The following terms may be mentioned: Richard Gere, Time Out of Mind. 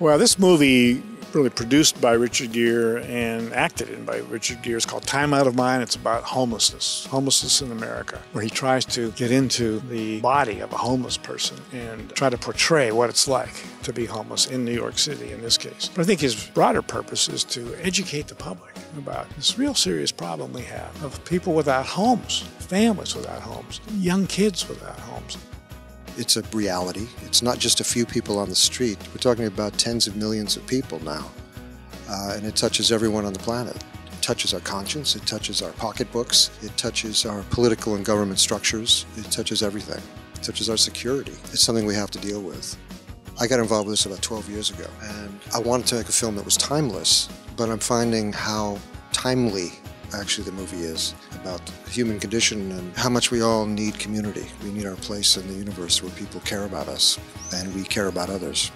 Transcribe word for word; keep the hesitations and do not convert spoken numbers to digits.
Well, this movie, really produced by Richard Gere and acted in by Richard Gere, it's called Time Out of Mind. It's about homelessness, homelessness in America, where he tries to get into the body of a homeless person and try to portray what it's like to be homeless in New York City in this case. But I think his broader purpose is to educate the public about this real serious problem we have of people without homes, families without homes, young kids without homes. It's a reality. It's not just a few people on the street. We're talking about tens of millions of people now. Uh, and it touches everyone on the planet. It touches our conscience. It touches our pocketbooks. It touches our political and government structures. It touches everything. It touches our security. It's something we have to deal with. I got involved with this about twelve years ago, and I wanted to make a film that was timeless, but I'm finding how timely actually the movie is about the human condition and how much we all need community. We need our place in the universe where people care about us and we care about others.